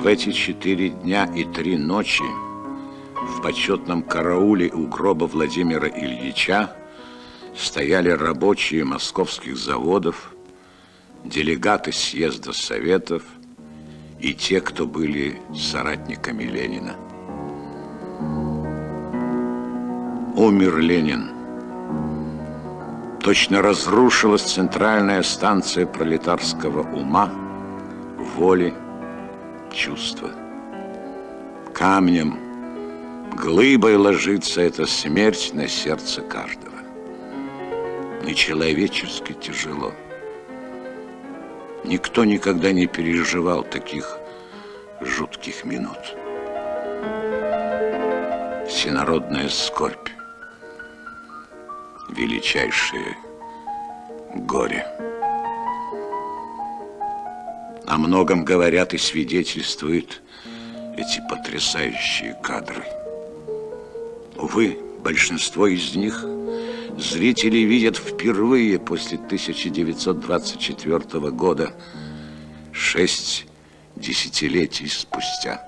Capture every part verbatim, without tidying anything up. В эти четыре дня и три ночи в почетном карауле у гроба Владимира Ильича стояли рабочие московских заводов, делегаты съезда Советов и те, кто были соратниками Ленина. Умер Ленин. Точно разрушилась центральная станция пролетарского ума, воли, чувства. Камнем, глыбой ложится эта смерть на сердце каждого. Нечеловечески тяжело. Никто никогда не переживал таких жутких минут. Всенародная скорбь, величайшее горе. О многом говорят и свидетельствуют эти потрясающие кадры. Увы, большинство из них зрители видят впервые после тысяча девятьсот двадцать четвёртого года, шесть десятилетий спустя.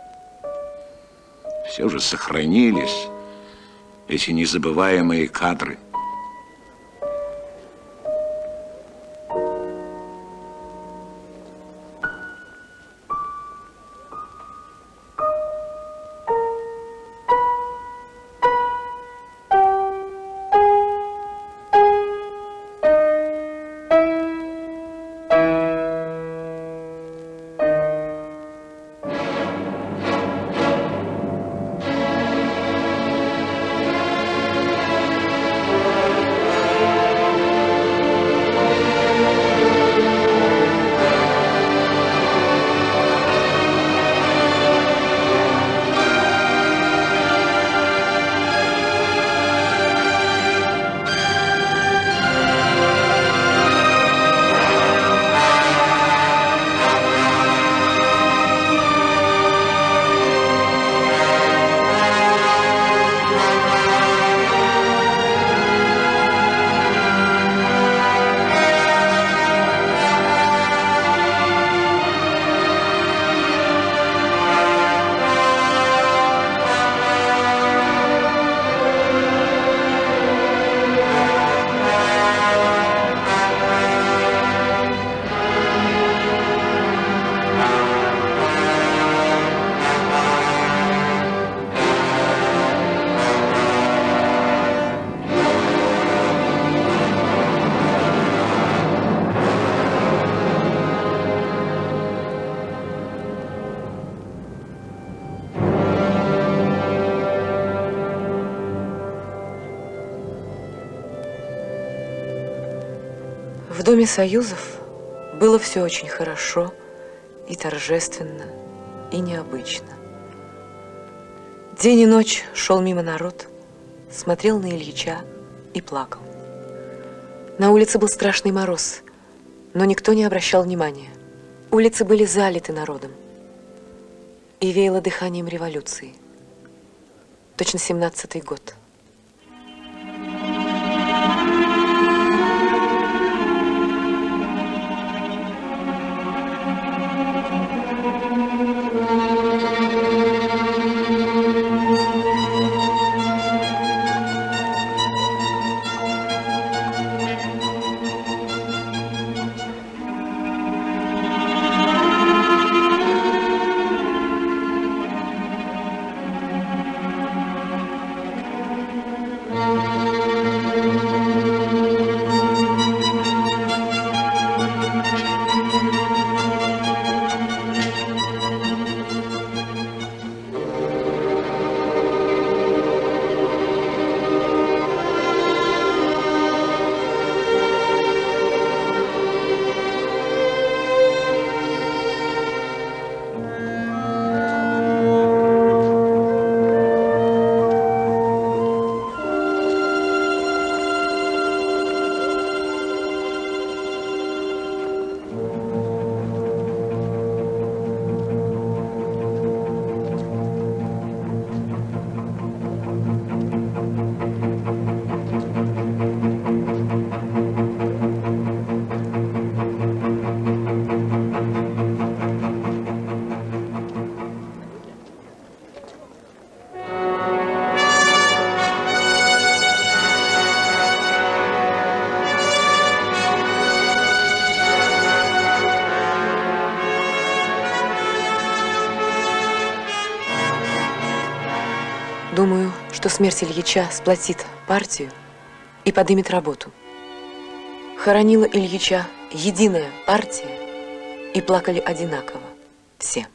Все же сохранились эти незабываемые кадры. В Доме Союзов было все очень хорошо и торжественно, и необычно. День и ночь шел мимо народ, смотрел на Ильича и плакал. На улице был страшный мороз, но никто не обращал внимания. Улицы были залиты народом и веяло дыханием революции. Точно семнадцатый год. Thank you. что смерть Ильича сплотит партию и поднимет работу. Хоронила Ильича единая партия, и плакали одинаково все.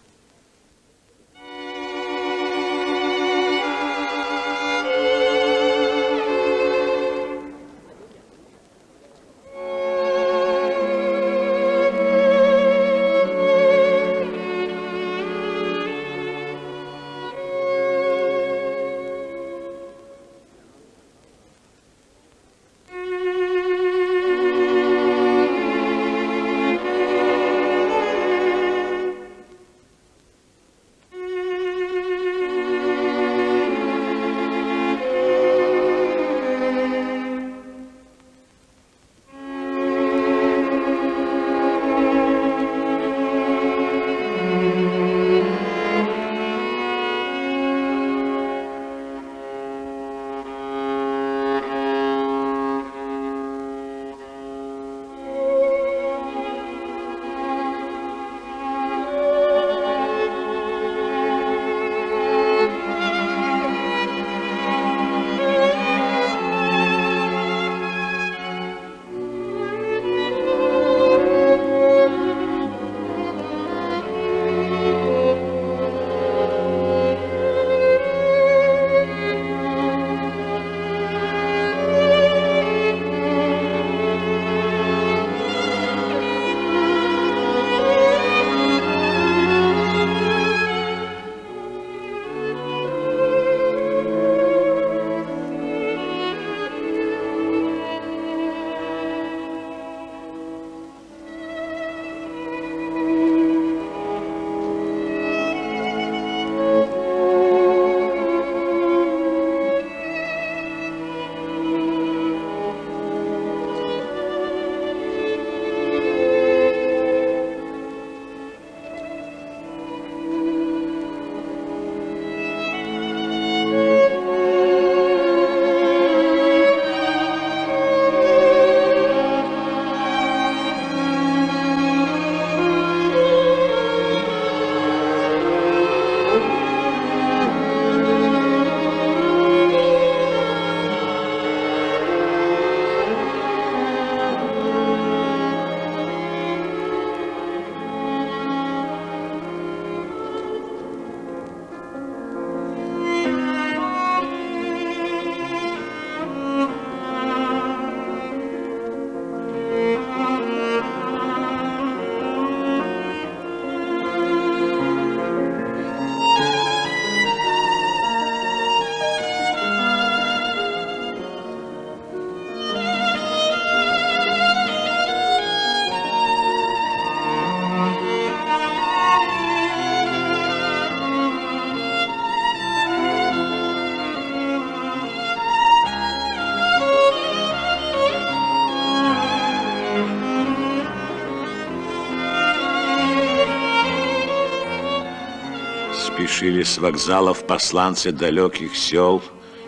Спешили с вокзалов посланцы далеких сел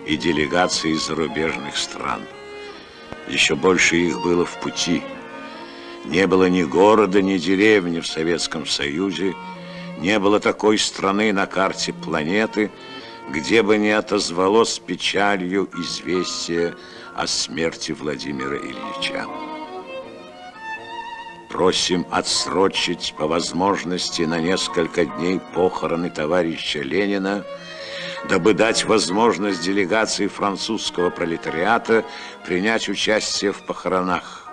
и делегации из зарубежных стран. Еще больше их было в пути. Не было ни города, ни деревни в Советском Союзе, не было такой страны на карте планеты, где бы не отозвалось с печалью известие о смерти Владимира Ильича. Просим отсрочить по возможности на несколько дней похороны товарища Ленина, дабы дать возможность делегации французского пролетариата принять участие в похоронах.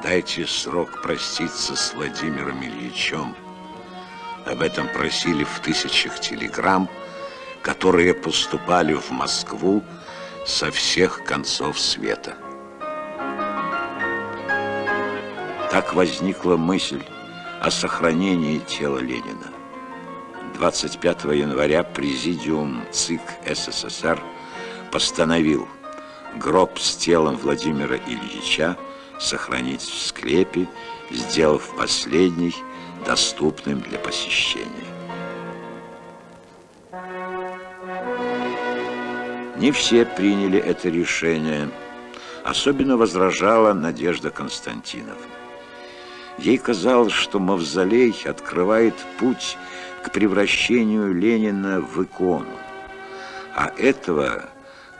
Дайте срок проститься с Владимиром Ильичем. Об этом просили в тысячах телеграмм, которые поступали в Москву со всех концов света. Так возникла мысль о сохранении тела Ленина. двадцать пятого января Президиум ЦИК СССР постановил гроб с телом Владимира Ильича сохранить в склепе, сделав последний доступным для посещения. Не все приняли это решение. Особенно возражала Надежда Константиновна. Ей казалось, что мавзолей открывает путь к превращению Ленина в икону. А этого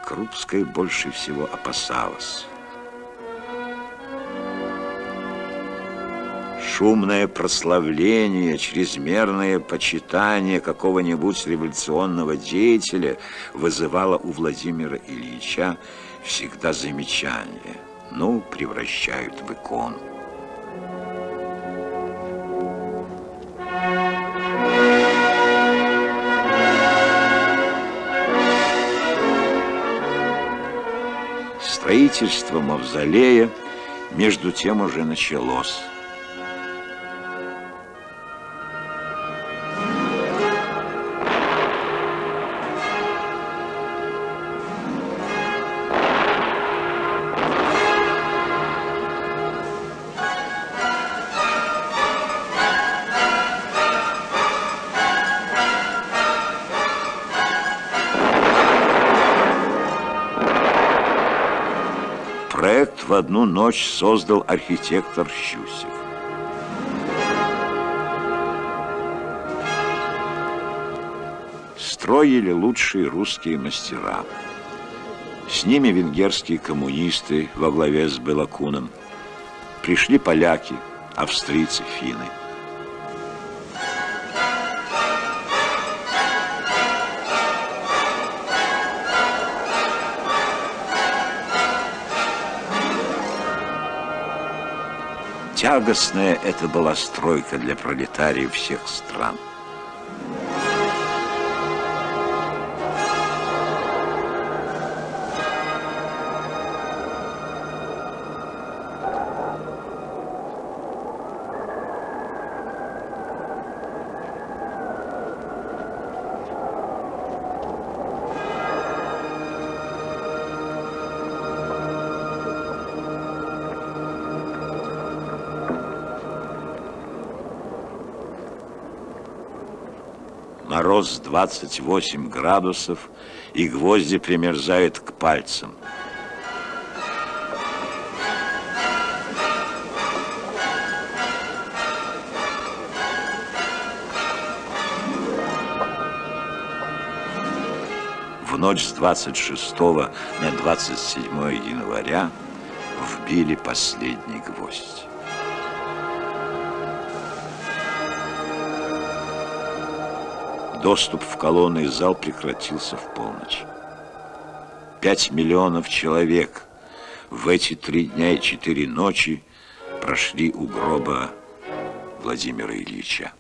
Крупская больше всего опасалась. Шумное прославление, чрезмерное почитание какого-нибудь революционного деятеля вызывало у Владимира Ильича всегда замечание. Ну, превращают в икону. Строительство мавзолея между тем уже началось. Проект в одну ночь создал архитектор Щусев. Строили лучшие русские мастера. С ними венгерские коммунисты во главе с Белакуном. Пришли поляки, австрийцы, финны. Тягостная это была стройка для пролетариев всех стран. Мороз двадцать восемь градусов, и гвозди примерзают к пальцам. В ночь с двадцать шестого на двадцать седьмое января вбили последний гвоздь. Доступ в колонный зал прекратился в полночь. Пять миллионов человек в эти три дня и четыре ночи прошли у гроба Владимира Ильича.